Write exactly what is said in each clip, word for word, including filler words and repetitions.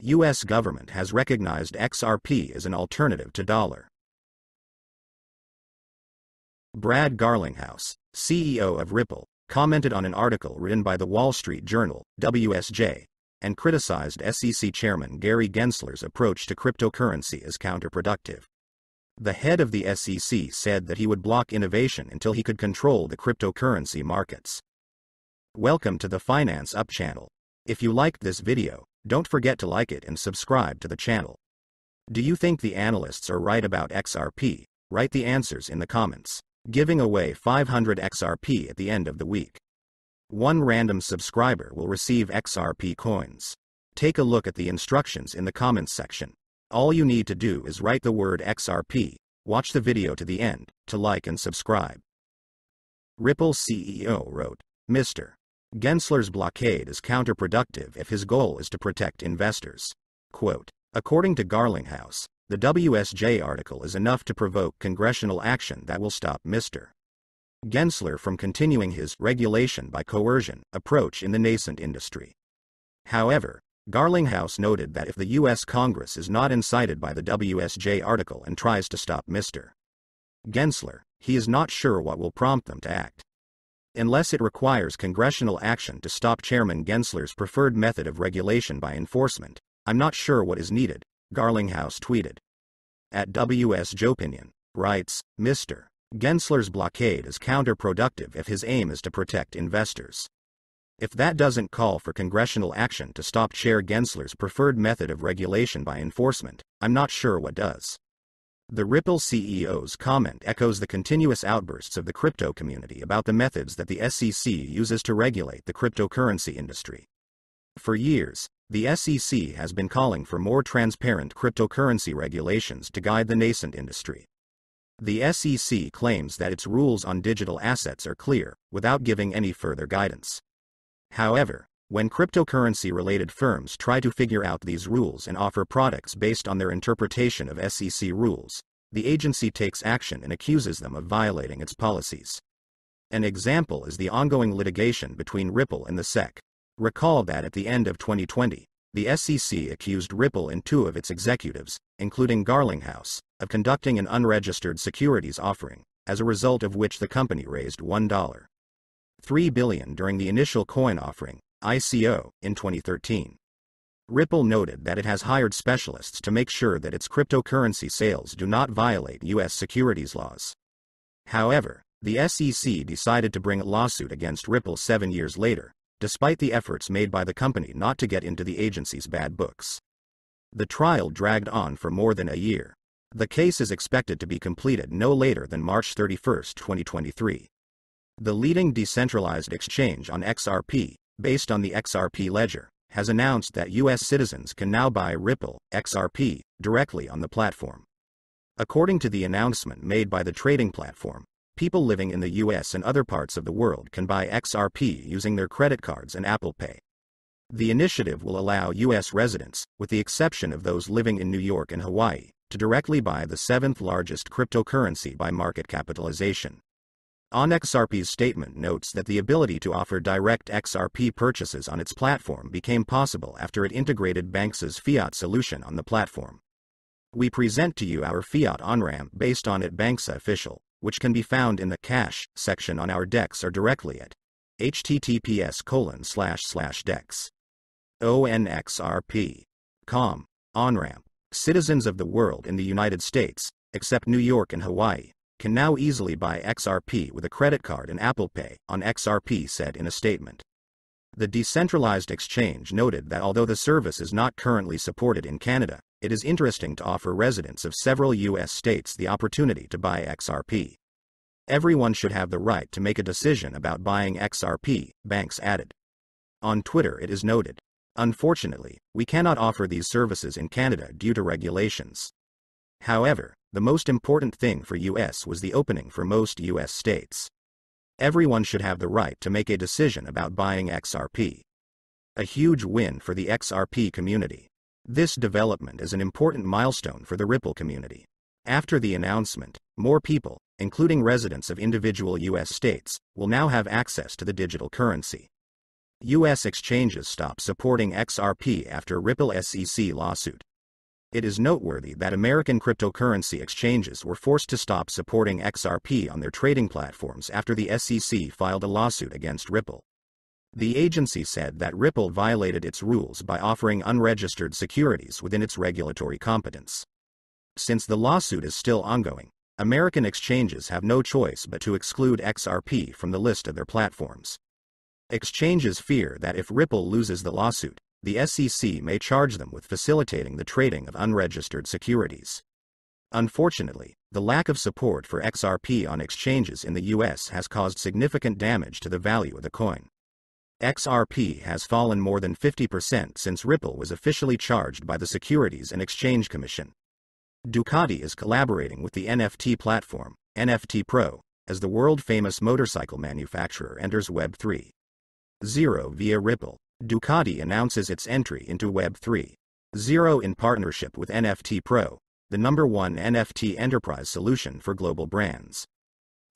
the U S government has recognized X R P as an alternative to dollar. Brad Garlinghouse, C E O of Ripple, commented on an article written by the Wall Street Journal, W S J, and criticized S E C Chairman Gary Gensler's approach to cryptocurrency as counterproductive. The head of the S E C said that he would block innovation until he could control the cryptocurrency markets. Welcome to the Finance Up channel. If you liked this video, don't forget to like it and subscribe to the channel. Do you think the analysts are right about X R P? Write the answers in the comments. Giving away five hundred X R P at the end of the week. One random subscriber will receive X R P coins. Take a look at the instructions in the comments section. All you need to do is write the word X R P, watch the video to the end, to like and subscribe. Ripple C E O wrote, Mister Gensler's blockade is counterproductive if his goal is to protect investors. Quote, according to Garlinghouse, the W S J article is enough to provoke congressional action that will stop Mister Gensler from continuing his regulation by coercion approach in the nascent industry. However, Garlinghouse noted that if the U S Congress is not incited by the W S J article and tries to stop Mister Gensler, he is not sure what will prompt them to act. Unless it requires congressional action to stop Chairman Gensler's preferred method of regulation by enforcement, I'm not sure what is needed, Garlinghouse tweeted. At W S J Opinion, writes, Mister Gensler's blockade is counterproductive if his aim is to protect investors. If that doesn't call for congressional action to stop Chair Gensler's preferred method of regulation by enforcement, I'm not sure what does. The Ripple C E O's comment echoes the continuous outbursts of the crypto community about the methods that the S E C uses to regulate the cryptocurrency industry. For years, the S E C has been calling for more transparent cryptocurrency regulations to guide the nascent industry. The S E C claims that its rules on digital assets are clear, without giving any further guidance. However, when cryptocurrency-related firms try to figure out these rules and offer products based on their interpretation of S E C rules, the agency takes action and accuses them of violating its policies. An example is the ongoing litigation between Ripple and the S E C. Recall that at the end of twenty twenty, the S E C accused Ripple and two of its executives, including Garlinghouse, of conducting an unregistered securities offering, as a result of which the company raised one point three billion dollars during the initial coin offering, I C O, in twenty thirteen. Ripple noted that it has hired specialists to make sure that its cryptocurrency sales do not violate U S securities laws. However, the S E C decided to bring a lawsuit against Ripple seven years later, despite the efforts made by the company not to get into the agency's bad books. The trial dragged on for more than a year. The case is expected to be completed no later than March thirty-first, twenty twenty-three. The leading decentralized exchange on X R P, based on the X R P ledger, has announced that U S citizens can now buy Ripple, X R P, directly on the platform. According to the announcement made by the trading platform, people living in the U S and other parts of the world can buy X R P using their credit cards and Apple Pay. The initiative will allow U S residents, with the exception of those living in New York and Hawaii, to directly buy the seventh largest cryptocurrency by market capitalization. OnXRP's statement notes that the ability to offer direct X R P purchases on its platform became possible after it integrated Banksa's fiat solution on the platform. We present to you our fiat on-ramp based on it Banksa official, which can be found in the Cash section on our DEX or directly at https colon slash slash dex onxrp dot com. On-ramp. Citizens of the world in the United States, except New York and Hawaii, can now easily buy X R P with a credit card and Apple Pay, on X R P said in a statement. The decentralized exchange noted that although the service is not currently supported in Canada, it is interesting to offer residents of several U S states the opportunity to buy X R P. Everyone should have the right to make a decision about buying X R P, Banks added. On Twitter it is noted, unfortunately, we cannot offer these services in Canada due to regulations. However, the most important thing for U S was the opening for most U S states. Everyone should have the right to make a decision about buying X R P. A huge win for the X R P community. This development is an important milestone for the Ripple community. After the announcement, more people, including residents of individual U S states, will now have access to the digital currency. U S exchanges stopped supporting X R P after Ripple S E C lawsuit. It is noteworthy that American cryptocurrency exchanges were forced to stop supporting X R P on their trading platforms after the S E C filed a lawsuit against Ripple. The agency said that Ripple violated its rules by offering unregistered securities within its regulatory competence. Since the lawsuit is still ongoing, American exchanges have no choice but to exclude X R P from the list of their platforms. Exchanges fear that if Ripple loses the lawsuit, the S E C may charge them with facilitating the trading of unregistered securities. Unfortunately, the lack of support for X R P on exchanges in the U S has caused significant damage to the value of the coin. X R P has fallen more than fifty percent since Ripple was officially charged by the Securities and Exchange Commission. Ducati is collaborating with the N F T platform, N F T Pro, as the world-famous motorcycle manufacturer enters Web three point oh via Ripple. Ducati announces its entry into Web three point oh in partnership with N F T Pro, the number one N F T enterprise solution for global brands.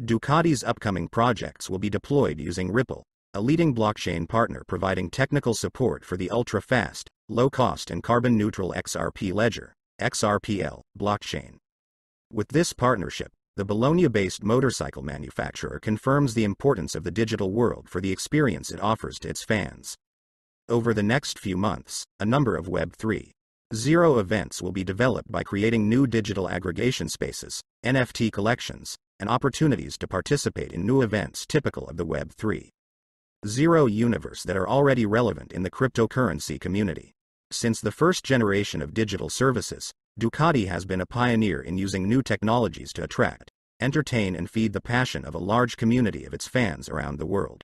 Ducati's upcoming projects will be deployed using Ripple, a leading blockchain partner providing technical support for the ultra-fast, low-cost and carbon-neutral X R P ledger, X R P L, blockchain. With this partnership, the Bologna-based motorcycle manufacturer confirms the importance of the digital world for the experience it offers to its fans. Over the next few months, a number of Web three point oh events will be developed by creating new digital aggregation spaces, N F T collections, and opportunities to participate in new events typical of the Web three point oh universe that are already relevant in the cryptocurrency community. Since the first generation of digital services, Ducati has been a pioneer in using new technologies to attract, entertain and feed the passion of a large community of its fans around the world.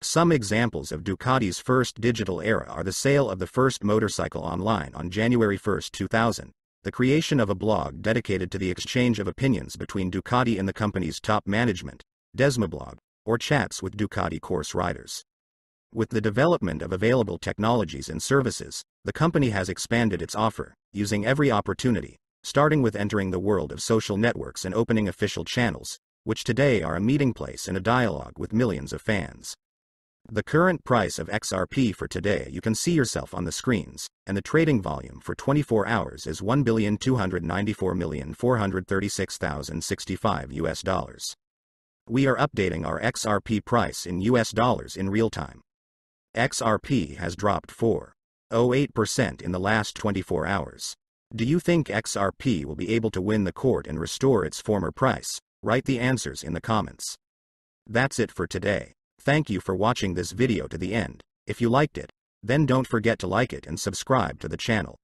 Some examples of Ducati's first digital era are the sale of the first motorcycle online on January first two thousand, the creation of a blog dedicated to the exchange of opinions between Ducati and the company's top management, Desmoblog, or chats with Ducati course riders. With the development of available technologies and services, the company has expanded its offer, using every opportunity, starting with entering the world of social networks and opening official channels, which today are a meeting place and a dialogue with millions of fans. The current price of X R P for today you can see yourself on the screens, and the trading volume for twenty-four hours is one billion two hundred ninety-four million four hundred thirty-six thousand sixty-five U S dollars. We are updating our X R P price in U S dollars in real time. X R P has dropped four point oh eight percent in the last twenty-four hours. Do you think X R P will be able to win the court and restore its former price? Write the answers in the comments. That's it for today. Thank you for watching this video to the end. If you liked it, then don't forget to like it and subscribe to the channel.